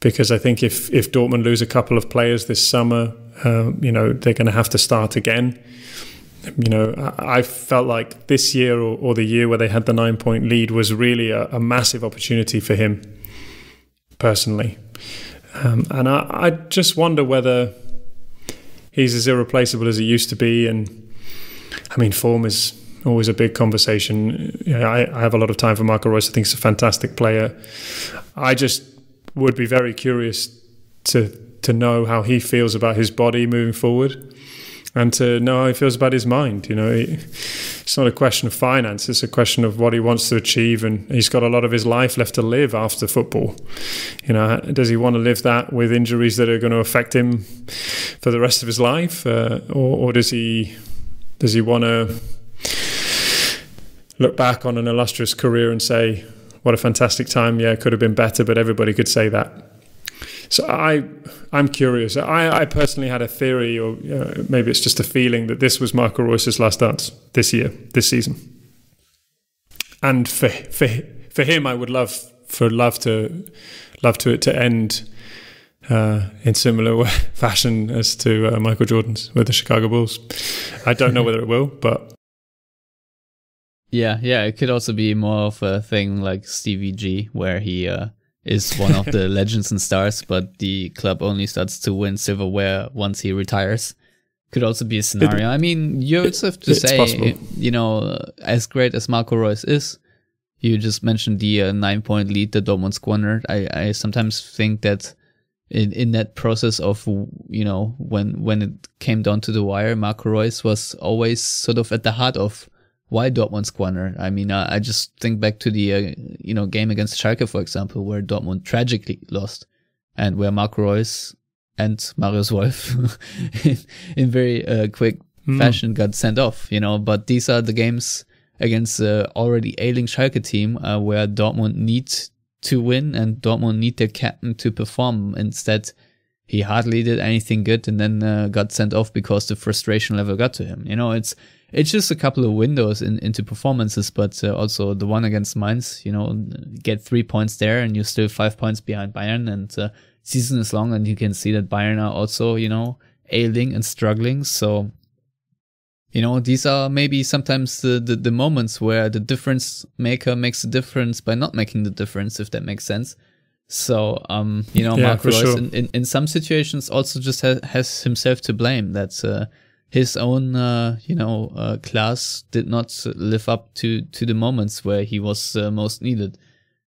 because I think if, if Dortmund lose a couple of players this summer, uh, you know, they're going to have to start again. You know, I, I felt like this year or, or the year where they had the nine-point lead was really a, a massive opportunity for him, personally. Um, and I, I just wonder whether he's as irreplaceable as he used to be, and, I mean, form is always a big conversation. You know, I, I have a lot of time for Marco Reus. I think he's a fantastic player. I just would be very curious to to know how he feels about his body moving forward, and to know how he feels about his mind. You know, he, it's not a question of finance. It's a question of what he wants to achieve, and he's got a lot of his life left to live after football. You know, does he want to live that with injuries that are going to affect him for the rest of his life, uh, or, or does he does he want to look back on an illustrious career and say, what a fantastic time. Yeah, it could have been better, but everybody could say that. So I, I'm curious. I, I personally had a theory, or uh, maybe it's just a feeling, that this was Marco Reus's last dance this year, this season. And for for for him, I would love for love to love to it to end uh, in similar fashion as to uh, Michael Jordan's with the Chicago Bulls. I don't know whether it will, but... Yeah, yeah, it could also be more of a thing like Stevie G, where he uh, is one of the legends and stars, but the club only starts to win silverware once he retires. Could also be a scenario. It, I mean, you would have to say, possible. you know, as great as Marco Reus is, you just mentioned the uh, nine-point lead that Dortmund squandered. I, I sometimes think that in, in that process of, you know, when, when it came down to the wire, Marco Reus was always sort of at the heart of why Dortmund squandered. I mean, I, I just think back to the, uh, you know, game against Schalke, for example, where Dortmund tragically lost and where Marco Reus and Marius Wolf in, in very uh, quick mm. fashion got sent off, you know. But these are the games against the uh, already ailing Schalke team uh, where Dortmund need to win and Dortmund need their captain to perform. Instead, he hardly did anything good and then uh, got sent off because the frustration level got to him. You know, it's It's just a couple of windows in, into performances, but uh, also the one against Mainz, you know, get three points there and you're still five points behind Bayern, and uh, season is long and you can see that Bayern are also, you know, ailing and struggling. So, you know, these are maybe sometimes the, the, the moments where the difference maker makes the difference by not making the difference, if that makes sense. So, um, you know, yeah, Marco Reus sure. in, in, in some situations also just ha has himself to blame. That's... Uh, His own, uh, you know, uh, class did not live up to, to the moments where he was uh, most needed.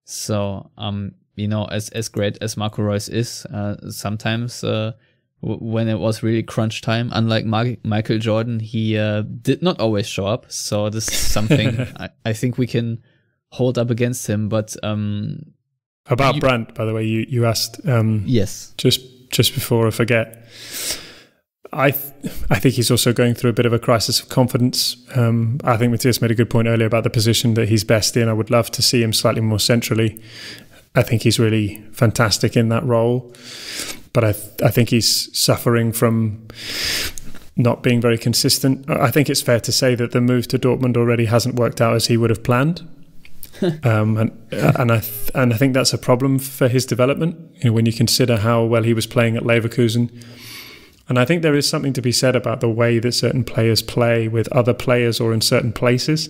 So, um, you know, as, as great as Marco Reus is, uh, sometimes uh, w when it was really crunch time, unlike Mar Michael Jordan, he uh, did not always show up. So this is something I, I think we can hold up against him. But um, about you, Brandt, by the way, you, you asked. Um, yes. Just just before I forget. I th I think he's also going through a bit of a crisis of confidence. Um, I think Matthias made a good point earlier about the position that he's best in. I would love to see him slightly more centrally. I think he's really fantastic in that role. But I, th I think he's suffering from not being very consistent. I think it's fair to say that the move to Dortmund already hasn't worked out as he would have planned. um, and and I th and I think that's a problem for his development. You know, when you consider how well he was playing at Leverkusen. And I think there is something to be said about the way that certain players play with other players or in certain places.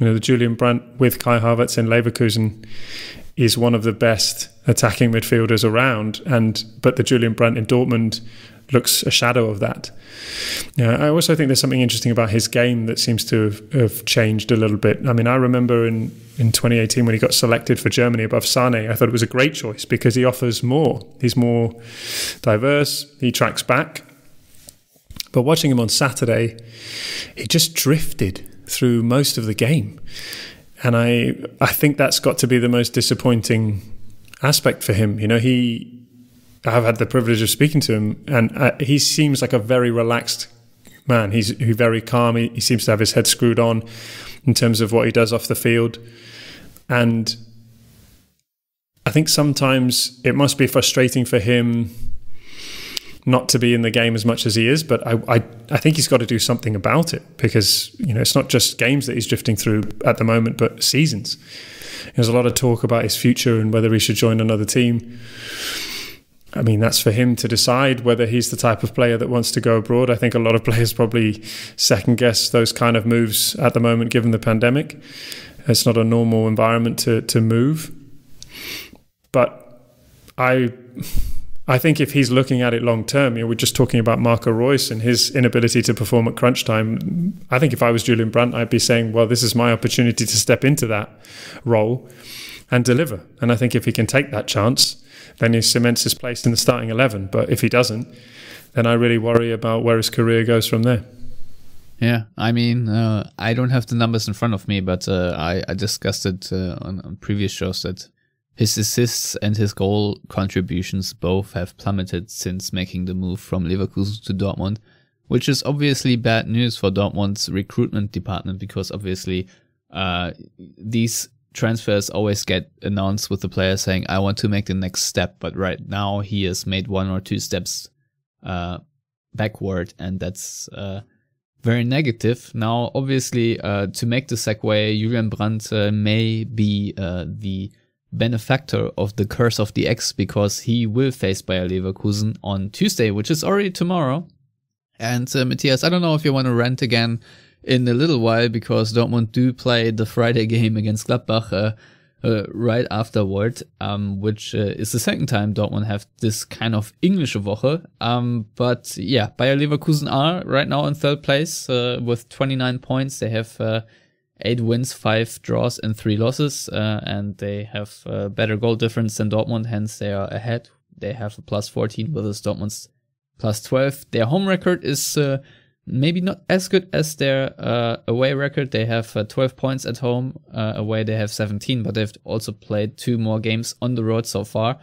You know, the Julian Brandt with Kai Havertz in Leverkusen is one of the best attacking midfielders around, and but the Julian Brandt in Dortmund looks a shadow of that. You know, I also think there's something interesting about his game that seems to have, have changed a little bit. I mean, I remember in, in twenty eighteen when he got selected for Germany above Sané, I thought it was a great choice because he offers more. He's more diverse. He tracks back. But watching him on Saturday, he just drifted through most of the game. And I, I think that's got to be the most disappointing aspect for him. You know, he... I've had the privilege of speaking to him, and uh, he seems like a very relaxed man. He's, he's very calm. He, he seems to have his head screwed on in terms of what he does off the field. And I think sometimes it must be frustrating for him not to be in the game as much as he is, but I, I, I think he's got to do something about it, because, you know, it's not just games that he's drifting through at the moment, but seasons. There's a lot of talk about his future and whether he should join another team. I mean, that's for him to decide whether he's the type of player that wants to go abroad. I think a lot of players probably second guess those kind of moves at the moment, given the pandemic. It's not a normal environment to, to move. But I, I think if he's looking at it long term, you know, we're just talking about Marco Reus and his inability to perform at crunch time. I think if I was Julian Brandt, I'd be saying, well, this is my opportunity to step into that role and deliver. And I think if he can take that chance, then he cements his place in the starting eleven. But if he doesn't, then I really worry about where his career goes from there. Yeah, I mean, uh, I don't have the numbers in front of me, but uh, I, I discussed it uh, on, on previous shows that his assists and his goal contributions both have plummeted since making the move from Leverkusen to Dortmund, which is obviously bad news for Dortmund's recruitment department, because obviously uh, these transfers always get announced with the player saying, I want to make the next step, but right now he has made one or two steps uh, backward, and that's uh, very negative. Now, obviously, uh, to make the segue, Julian Brandt uh, may be uh, the benefactor of the curse of the X, because he will face Bayer Leverkusen on Tuesday, which is already tomorrow. And uh, Matthias, I don't know if you want to rant again in a little while, because Dortmund do play the Friday game against Gladbach uh, uh, right afterward, um, which uh, is the second time Dortmund have this kind of English Woche. Um, but yeah, Bayer Leverkusen are right now in third place uh, with twenty-nine points. They have uh, eight wins, five draws and three losses, uh, and they have a better goal difference than Dortmund, hence they are ahead. They have a plus fourteen, whereas Dortmund's plus twelve. Their home record is uh, maybe not as good as their uh, away record. They have uh, twelve points at home. Uh, away they have seventeen, but they've also played two more games on the road so far.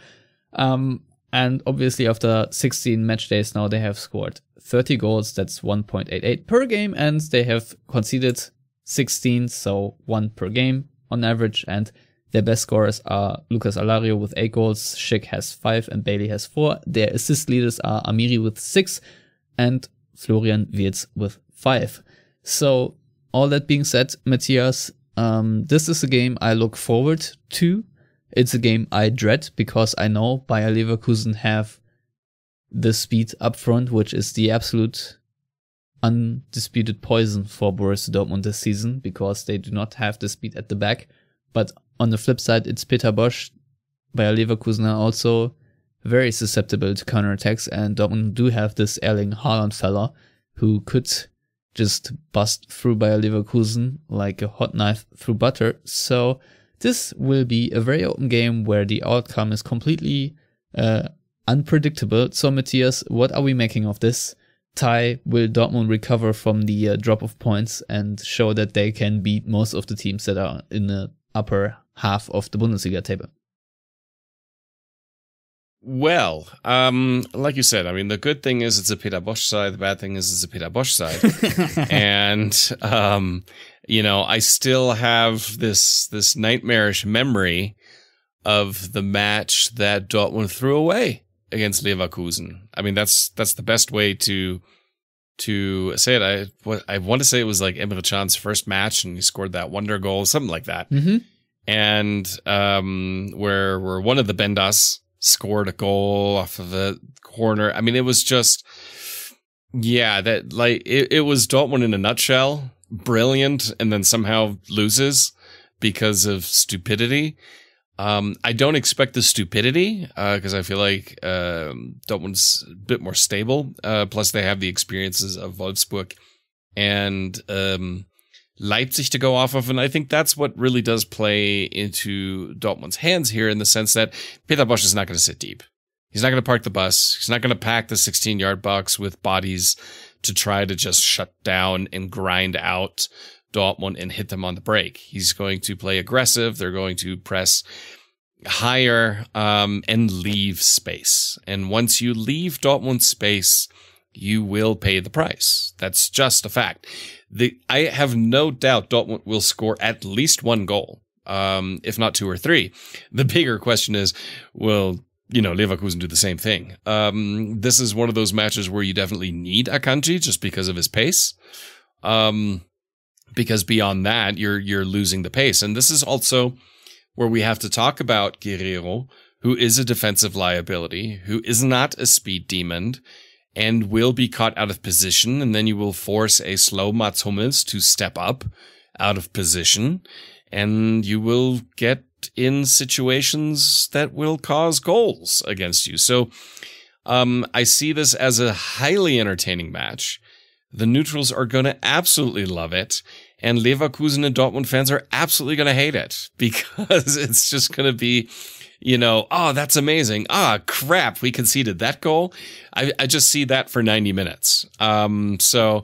Um, and obviously after sixteen match days now, they have scored thirty goals. That's one point eight eight per game, and they have conceded sixteen, so one per game on average, and their best scorers are Lucas Alario with eight goals, Schick has five, and Bailey has four. Their assist leaders are Amiri with six and Florian Wirtz with five. So all that being said, Matthias, um, this is a game I look forward to. It's a game I dread, because I know Bayer Leverkusen have the speed up front, which is the absolute undisputed poison for Borussia Dortmund this season, because they do not have the speed at the back. But on the flip side, it's Peter Bosz. Bayer Leverkusen are also very susceptible to counterattacks, and Dortmund do have this Erling Haaland fella who could just bust through Bayer Leverkusen like a hot knife through butter. So this will be a very open game where the outcome is completely uh, unpredictable. So Matthias, what are we making of this tie? Will Dortmund recover from the uh, drop of points and show that they can beat most of the teams that are in the upper half of the Bundesliga table? Well, um, like you said, I mean, the good thing is it's a Peter Bosz side. The bad thing is it's a Peter Bosz side. And, um, you know, I still have this this nightmarish memory of the match that Dortmund threw away against Leverkusen. I mean, that's that's the best way to to say it. I I want to say it was like Emre Can's first match, and he scored that wonder goal, something like that. Mm-hmm. And um, where where one of the Bendas scored a goal off of the corner. I mean, it was just, yeah, that like it, it was Dortmund in a nutshell. Brilliant, and then somehow loses because of stupidity. Um, I don't expect the stupidity, uh, cause I feel like, um, Dortmund's a bit more stable. Uh, plus they have the experiences of Wolfsburg and, um, Leipzig to go off of. And I think that's what really does play into Dortmund's hands here, in the sense that Peter Bosz is not going to sit deep. He's not going to park the bus. He's not going to pack the sixteen yard box with bodies to try to just shut down and grind out Dortmund and hit them on the break. He's going to play aggressive. They're going to press higher um, and leave space. And once you leave Dortmund space, you will pay the price. That's just a fact. The, I have no doubt Dortmund will score at least one goal, um, if not two or three. The bigger question is, will, you know, Leverkusen do the same thing? Um, this is one of those matches where you definitely need Akanji just because of his pace. Um, Because beyond that, you're you're losing the pace. And this is also where we have to talk about Guerreiro, who is a defensive liability, who is not a speed demon, and will be caught out of position. And then you will force a slow Mats Hummels to step up out of position. And you will get in situations that will cause goals against you. So um, I see this as a highly entertaining match. The neutrals are going to absolutely love it, and Leverkusen and Dortmund fans are absolutely going to hate it, because it's just going to be, you know, oh, that's amazing. Ah, oh, crap, we conceded that goal. I, I just see that for ninety minutes. Um, so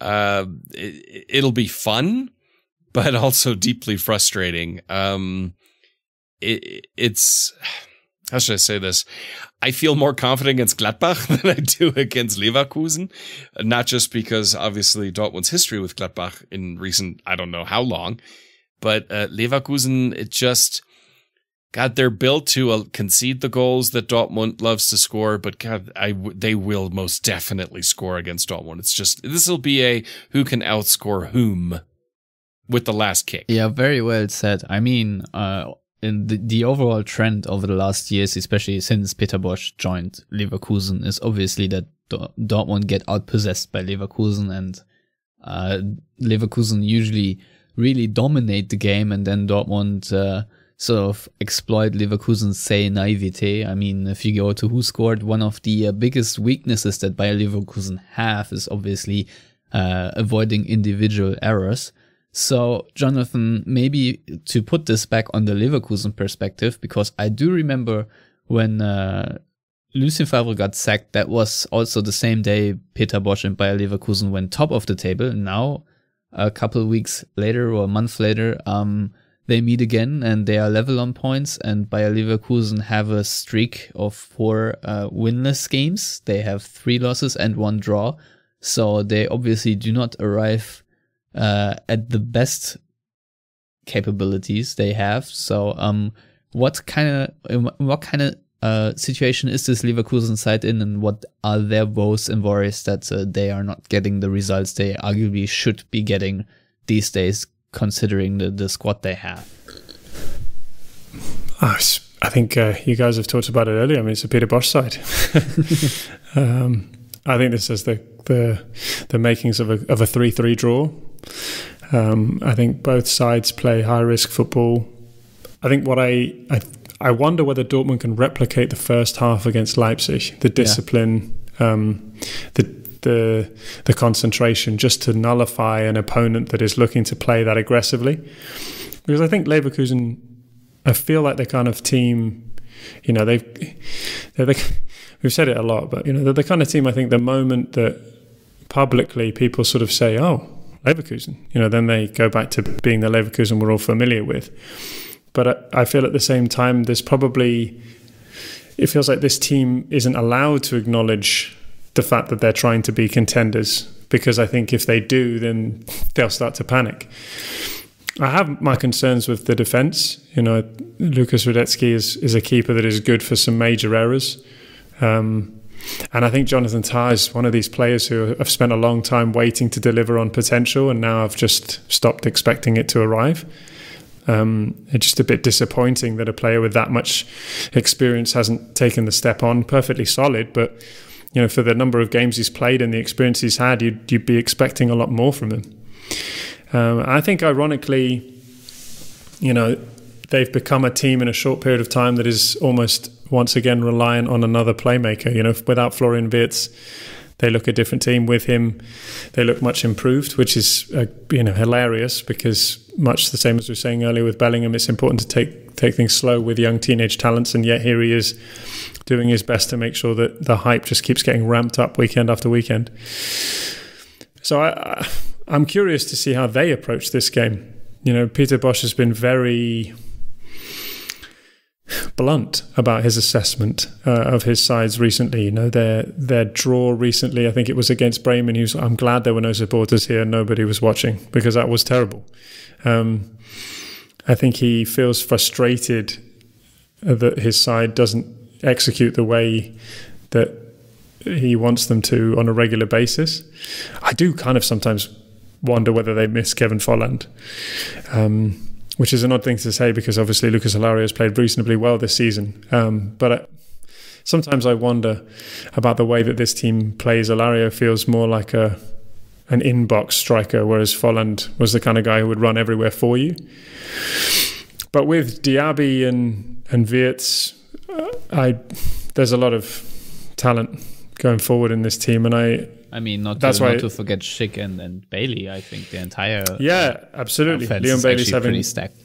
uh, it, it'll be fun, but also deeply frustrating. Um, it, it's... How should I say this? I feel more confident against Gladbach than I do against Leverkusen, not just because obviously Dortmund's history with Gladbach in recent, I don't know how long, but uh, Leverkusen, it just, God, they're built to uh, concede the goals that Dortmund loves to score, but God, I w they will most definitely score against Dortmund. It's just, this will be a who can outscore whom with the last kick. Yeah, very well said. I mean, uh, in the, the overall trend over the last years, especially since Peter Bosz joined Leverkusen, is obviously that Dortmund get outpossessed by Leverkusen, and uh, Leverkusen usually really dominate the game, and then Dortmund uh, sort of exploit Leverkusen's, say, naivete. I mean, if you go to who scored, one of the uh, biggest weaknesses that Bayer Leverkusen have is obviously uh, avoiding individual errors. So, Jonathan, maybe to put this back on the Leverkusen perspective, because I do remember when uh, Lucien Favre got sacked, that was also the same day Peter Bosz and Bayer Leverkusen went top of the table. Now, a couple of weeks later or a month later, um, they meet again and they are level on points, and Bayer Leverkusen have a streak of four uh, winless games. They have three losses and one draw. So, they obviously do not arrive Uh, at the best capabilities they have. So, um, what kind of what kind of uh, situation is this Leverkusen side in, and what are their woes and worries that uh, they are not getting the results they arguably should be getting these days, considering the the squad they have? I think uh, you guys have talked about it earlier. I mean, it's a Peter Bosz side. um, I think this is the the the makings of a of a three three draw. Um, I think both sides play high-risk football. I think what I, I I wonder whether Dortmund can replicate the first half against Leipzig, the discipline, yeah. um, the the the concentration, just to nullify an opponent that is looking to play that aggressively. Because I think Leverkusen, I feel like the kind of team, you know, they've they're the, we've said it a lot, but you know, they're the kind of team, I think the moment that publicly people sort of say, "Oh, Leverkusen," you know, then they go back to being the Leverkusen we're all familiar with. But I feel at the same time, there's probably, it feels like this team isn't allowed to acknowledge the fact that they're trying to be contenders, because I think if they do, then they'll start to panic. I have my concerns with the defence. You know, Lukas Radetzky is, is a keeper that is good for some major errors. Um, and I think Jonathan Tah is one of these players who have spent a long time waiting to deliver on potential, and now I've just stopped expecting it to arrive. Um, it's just a bit disappointing that a player with that much experience hasn't taken the step on. Perfectly solid, but you know, for the number of games he's played and the experience he's had, you'd, you'd be expecting a lot more from him. Um, I think ironically, you know, they've become a team in a short period of time that is almost once again reliant on another playmaker. You know, without Florian Wirtz, they look a different team. With him, they look much improved, which is uh, you know, hilarious, because much the same as we were saying earlier with Bellingham, it's important to take take things slow with young teenage talents, and yet here he is doing his best to make sure that the hype just keeps getting ramped up weekend after weekend. So I, I I'm curious to see how they approach this game. You know, Peter Bosz has been very blunt about his assessment uh, of his sides recently. You know, their their draw recently, I think it was against Bremen, he was, I'm glad there were no supporters here, nobody was watching, because that was terrible. Um, I think he feels frustrated that his side doesn't execute the way that he wants them to on a regular basis. I do kind of sometimes wonder whether they miss Kevin Folland. Um Which is an odd thing to say, because obviously Lucas Alario has played reasonably well this season. Um, but I, sometimes I wonder about the way that this team plays. Alario feels more like a an inbox striker, whereas Folland was the kind of guy who would run everywhere for you. But with Diaby and and Wirtz, I there's a lot of talent going forward in this team, and I. I mean, not, That's to, why not to forget Schick and, and Bailey. I think the entire yeah, absolutely. Leon Bailey's having pretty stacked.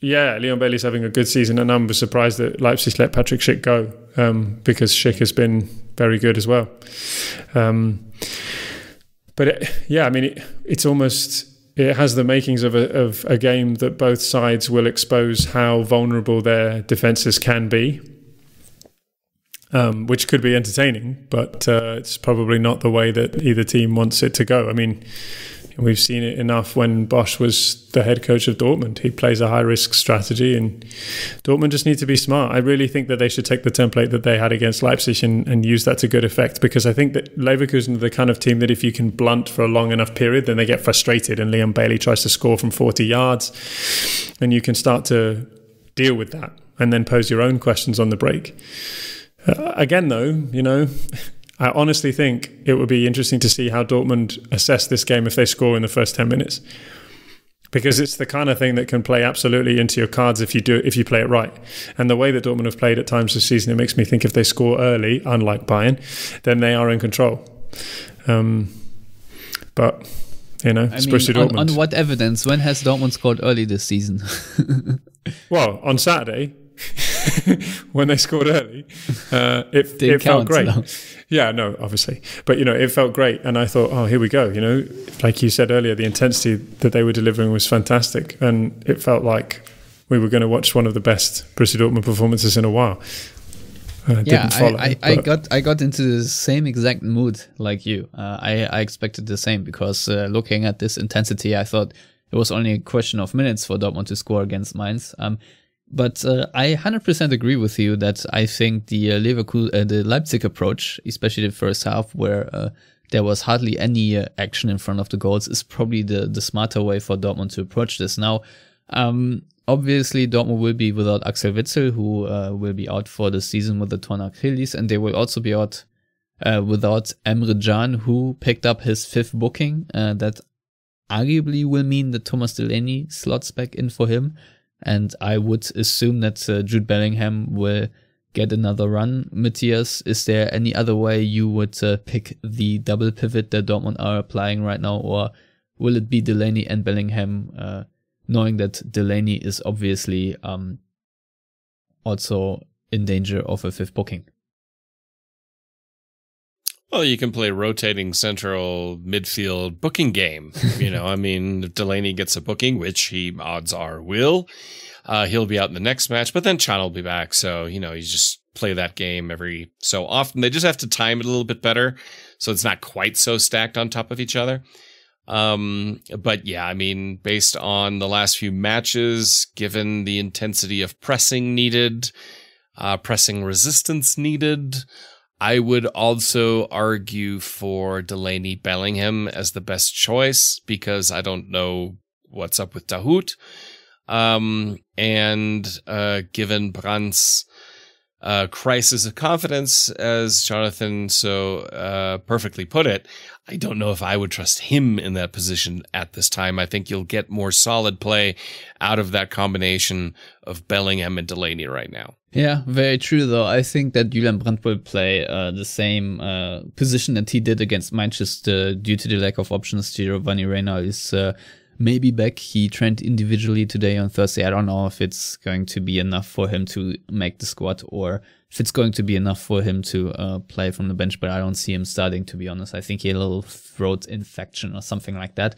Yeah, Leon Bailey's having a good season, and I'm surprised that Leipzig let Patrick Schick go, um, because Schick has been very good as well. Um, but it, yeah, I mean, it, it's almost it has the makings of a, of a game that both sides will expose how vulnerable their defenses can be. Um, which could be entertaining, but uh, it's probably not the way that either team wants it to go. I mean, we've seen it enough when Bosz was the head coach of Dortmund. He plays a high-risk strategy, and Dortmund just need to be smart. I really think that they should take the template that they had against Leipzig and, and use that to good effect, because I think that Leverkusen are the kind of team that if you can blunt for a long enough period, then they get frustrated, and Leon Bailey tries to score from forty yards, and you can start to deal with that and then pose your own questions on the break. Uh, again, though, you know, I honestly think it would be interesting to see how Dortmund assess this game if they score in the first ten minutes, because it's the kind of thing that can play absolutely into your cards if you do if you play it right. And the way that Dortmund have played at times this season, it makes me think if they score early, unlike Bayern, then they are in control. Um, but you know, I it's mean, Dortmund. On, on what evidence? When has Dortmund scored early this season? Well, on Saturday. When they scored early, uh, it, it felt great. Now. Yeah, no, obviously. But, you know, it felt great. And I thought, oh, here we go. You know, like you said earlier, the intensity that they were delivering was fantastic. And it felt like we were going to watch one of the best Borussia Dortmund performances in a while. And it yeah, didn't follow, I, I, I, got, I got into the same exact mood like you. Uh, I, I expected the same because uh, looking at this intensity, I thought it was only a question of minutes for Dortmund to score against Mainz. Um, But uh, I one hundred percent agree with you that I think the uh, Leverkusen, uh, the Leipzig approach, especially the first half, where uh, there was hardly any uh, action in front of the goals, is probably the the smarter way for Dortmund to approach this. Now, um, obviously, Dortmund will be without Axel Witsel, who uh, will be out for the season with the torn Achilles, and they will also be out uh, without Emre Can, who picked up his fifth booking. Uh, that arguably will mean that Thomas Delaney slots back in for him. And I would assume that uh, Jude Bellingham will get another run. Matthias, is there any other way you would uh, pick the double pivot that Dortmund are applying right now? Or will it be Delaney and Bellingham, uh, knowing that Delaney is obviously um, also in danger of a fifth booking? Well, you can play rotating central midfield booking game. You know, I mean, if Delaney gets a booking, which he odds are will, uh, he'll be out in the next match, but then Can will be back. So, you know, you just play that game every so often. They just have to time it a little bit better, so it's not quite so stacked on top of each other. Um, but yeah, I mean, based on the last few matches, given the intensity of pressing needed, uh, pressing resistance needed, I would also argue for Delaney Bellingham as the best choice, because I don't know what's up with Dahoud. Um, and uh, given Brandt's uh, crisis of confidence, as Jonathan so uh, perfectly put it, I don't know if I would trust him in that position at this time. I think you'll get more solid play out of that combination of Bellingham and Delaney right now. Yeah, very true, though. I think that Julian Brandt will play uh, the same uh, position that he did against Manchester due to the lack of options. Giovanni Reyna is uh, maybe back. He trained individually today on Thursday. I don't know if it's going to be enough for him to make the squad or if it's going to be enough for him to uh, play from the bench, but I don't see him starting, to be honest. I think he had a little throat infection or something like that.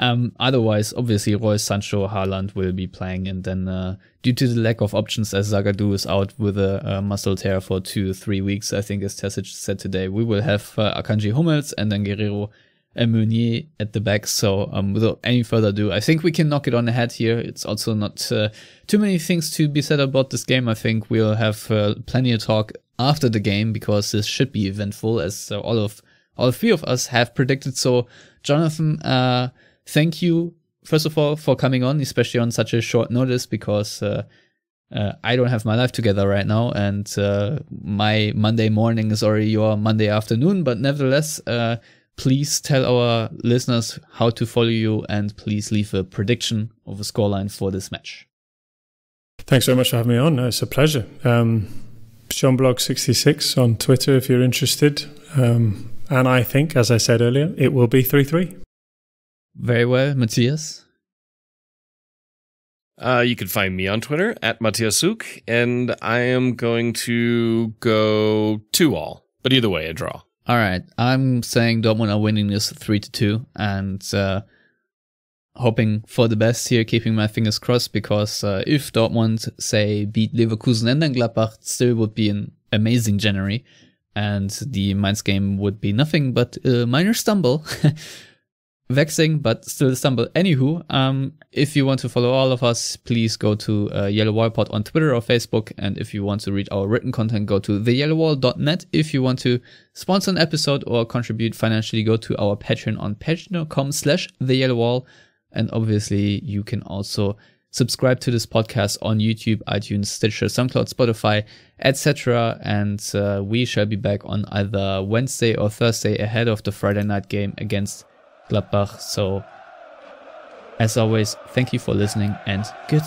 Um, otherwise, obviously, Reus, Sancho, Haaland will be playing, and then uh, due to the lack of options, as Zagadou is out with a, a muscle tear for two, three weeks, I think, as Terzic said today, we will have uh, Akanji, Hummels, and then Guerreiro and Meunier at the back. So um, without any further ado, I think we can knock it on the head here. It's also not uh, too many things to be said about this game. I think we'll have uh, plenty of talk after the game, because this should be eventful, as uh, all of all three of us have predicted. So, Jonathan, Uh, thank you, first of all, for coming on, especially on such a short notice, because uh, uh, I don't have my life together right now, and uh, my Monday morning is already your Monday afternoon. But nevertheless, uh, please tell our listeners how to follow you, and please leave a prediction of a scoreline for this match. Thanks very much for having me on. No, it's a pleasure. Um, Sean Blog sixty-six on Twitter if you're interested. Um, and I think, as I said earlier, it will be three three. Very well, Matthias. Uh, you can find me on Twitter at Matthias Suk, and I am going to go two all, but either way, a draw. All right, I'm saying Dortmund are winning this three to two, and uh, hoping for the best here, keeping my fingers crossed, because uh, if Dortmund say beat Leverkusen and then Gladbach, still would be an amazing January, and the Mainz game would be nothing but a minor stumble. Vexing, but still a stumble. Anywho, um, if you want to follow all of us, please go to uh, Yellowwallpod on Twitter or Facebook. And if you want to read our written content, go to the yellow wall dot net. If you want to sponsor an episode or contribute financially, go to our Patreon on patreon dot com slash the yellow wall. And obviously, you can also Subscribe to this podcast on YouTube, iTunes, Stitcher, SoundCloud, Spotify, et cetera. And uh, we shall be back on either Wednesday or Thursday ahead of the Friday night game against Gladbach. So, as always, thank you for listening and good.